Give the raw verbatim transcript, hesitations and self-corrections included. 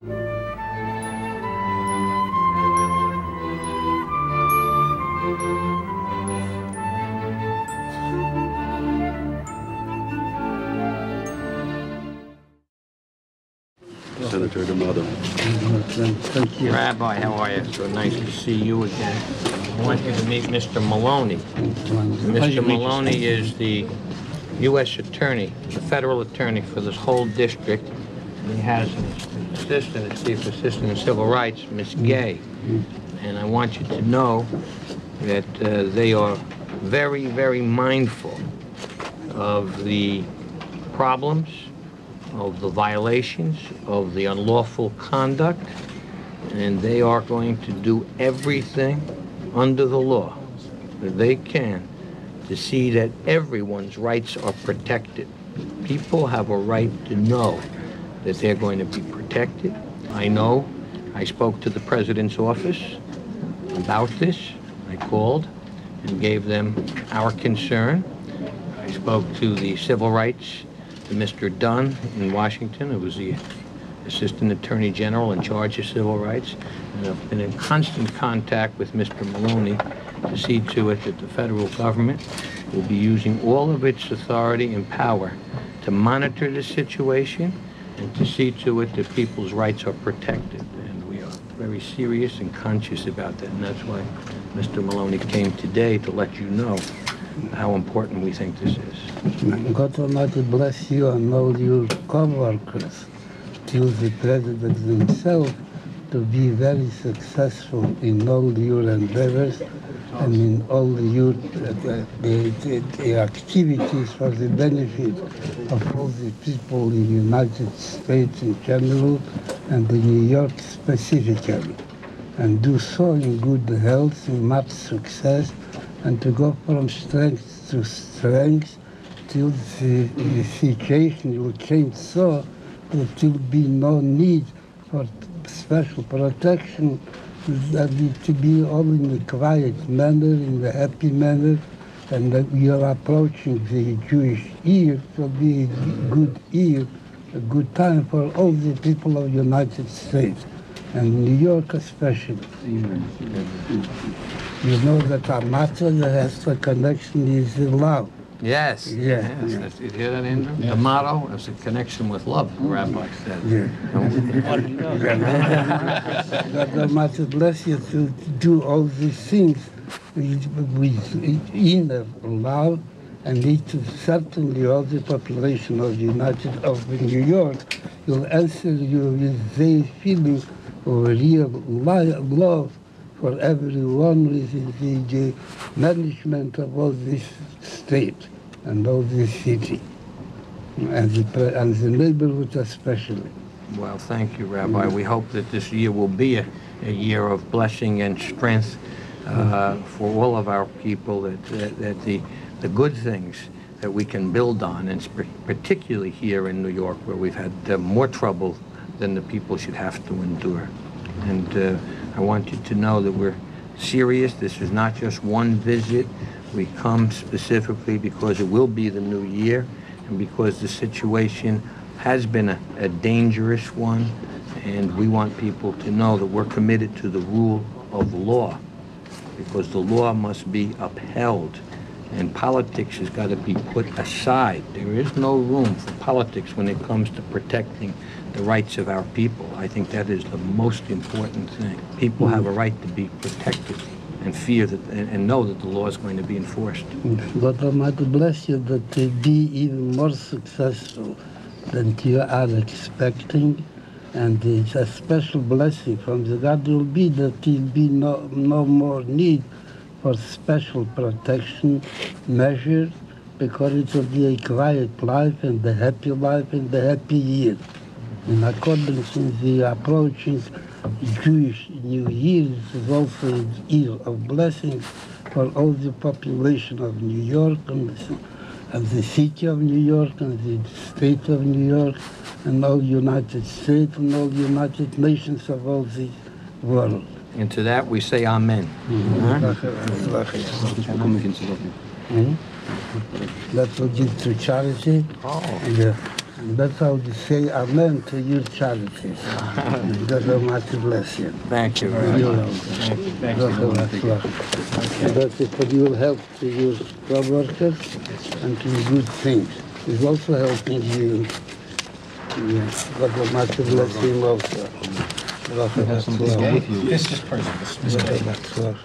Senator D'Amato. Thank you. Rabbi, how are you? It's nice to see you again. I want you to meet Mister Maloney. Mister Maloney is the U S attorney, the federal attorney for this whole district. He has an assistant, a chief assistant in civil rights, Miss Gay. And I want you to know that uh, they are very, very mindful of the problems, of the violations, of the unlawful conduct, and they are going to do everything under the law that they can to see that everyone's rights are protected. People have a right to know that they're going to be protected. I know I spoke to the president's office about this. I called and gave them our concern. I spoke to the civil rights to Mister Dunn in Washington, who was the Assistant Attorney General in charge of civil rights. And I've been in constant contact with Mister Maloney to see to it that the federal government will be using all of its authority and power to monitor the situation and to see to it that people's rights are protected. And we are very serious and conscious about that. And that's why Mister Maloney came today to let you know how important we think this is. God Almighty bless you and all your co-workers. Use the president himself to be very successful in all your endeavors and in all your uh, the, the, the activities for the benefit of all the people in the United States in general and in New York specifically. And do so in good health, in much success, and to go from strength to strength till the, the situation will change so that there will be no need for special protection, that it to be all in a quiet manner, in a happy manner, and that we are approaching the Jewish year, so be a good year, a good time for all the people of the United States, and New York especially. Amen. You know that D'Amato has the connection is love. Yes. Yeah. Yes. Yeah. Did you hear that, Andrew? Yeah. D'Amato has a connection with love, mm-hmm. Rabbi said. Yeah. What do you know? God D'Amato bless you to do all these things with, with inner love, and it certainly all the population of the United of New York will answer you with their feeling of real love for everyone within the management of all this state and all this city, and the, and the neighborhood especially. Well, thank you, Rabbi. Mm-hmm. We hope that this year will be a, a year of blessing and strength uh, mm-hmm. for all of our people, that, that, that the, the good things that we can build on, and particularly here in New York, where we've had uh, more trouble than the people should have to endure. And uh, I want you to know that we're serious. This is not just one visit. We come specifically because it will be the new year and because the situation has been a, a dangerous one. And we want people to know that we're committed to the rule of law, because the law must be upheld. And politics has got to be put aside. There is no room for politics when it comes to protecting the rights of our people. I think that is the most important thing. People have a right to be protected and fear that, and, and know that the law is going to be enforced. God Almighty bless you that to be even more successful than you are expecting. And it's a special blessing from the God will be that there will be no, no more need for special protection measures, because it will be a quiet life and a happy life and a happy year. In accordance with the approaching Jewish New Year, is also a year of blessings for all the population of New York and the, and the city of New York and the state of New York and all United States and all United Nations of all the world. And to that we say Amen. Mm-hmm. That will give to charity. Oh. Yeah. That's how you say amen to your charities. God Almighty bless you. Thank you very much. Thank you. Thank you. Thank you. That you will help to your co-workers and to good things. It's also helping you. Yes. God Almighty bless him also. This is personal.